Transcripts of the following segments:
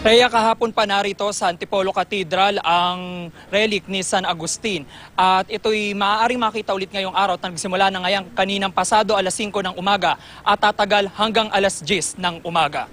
Rhea, kahapon pa narito sa Antipolo Cathedral ang relic ni San Agustin. At ito'y maaaring makita ulit ngayong araw at nagsimula na ngayong kaninang pasado alas 5 ng umaga at tatagal hanggang alas 10 ng umaga.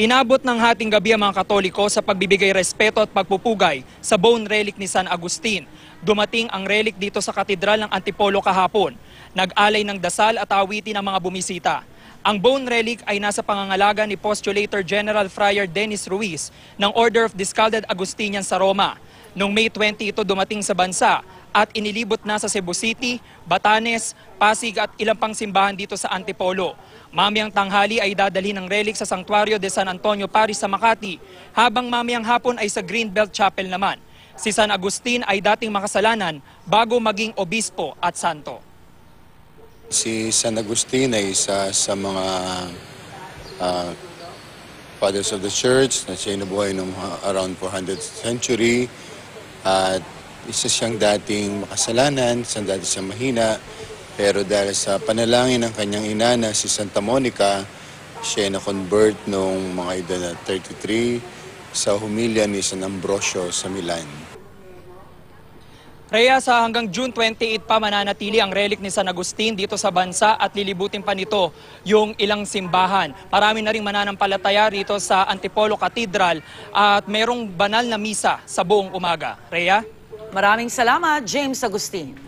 Inabot ng hating gabi ang mga Katoliko sa pagbibigay respeto at pagpupugay sa bone relic ni San Agustin. Dumating ang relic dito sa Katedral ng Antipolo kahapon. Nag-alay ng dasal at awitin ang mga bumisita. Ang bone relic ay nasa pangangalaga ni Postulator General Friar Dennis Ruiz ng Order of Discalced Augustinians sa Roma. Noong May 20 ito dumating sa bansa at inilibot na sa Cebu City, Batanes, Pasig at ilang pang simbahan dito sa Antipolo. Mamayang tanghali ay dadalhin ang relic sa Santuario de San Antonio Parish sa Makati, habang mamayang hapon ay sa Greenbelt Chapel naman. Si San Agustin ay dating makasalanan bago maging obispo at santo. Si San Agustin ay isa sa mga Fathers of the Church na siya nabuhay noong around 400th century. At isa siyang dating makasalanan, isang dati siyang mahina. Pero dahil sa panalangin ng kanyang ina na si Santa Monica, siya ay na-convert noong mga edad na 33 sa humilya ni San Ambrosio sa Milan. Rhea, sa hanggang June 28 pa mananatili ang relic ni San Agustin dito sa bansa at lilibutin pa nito yung ilang simbahan. Marami na rin mananampalataya rito sa Antipolo Cathedral at merong banal na misa sa buong umaga. Rhea? Maraming salamat, James Agustin.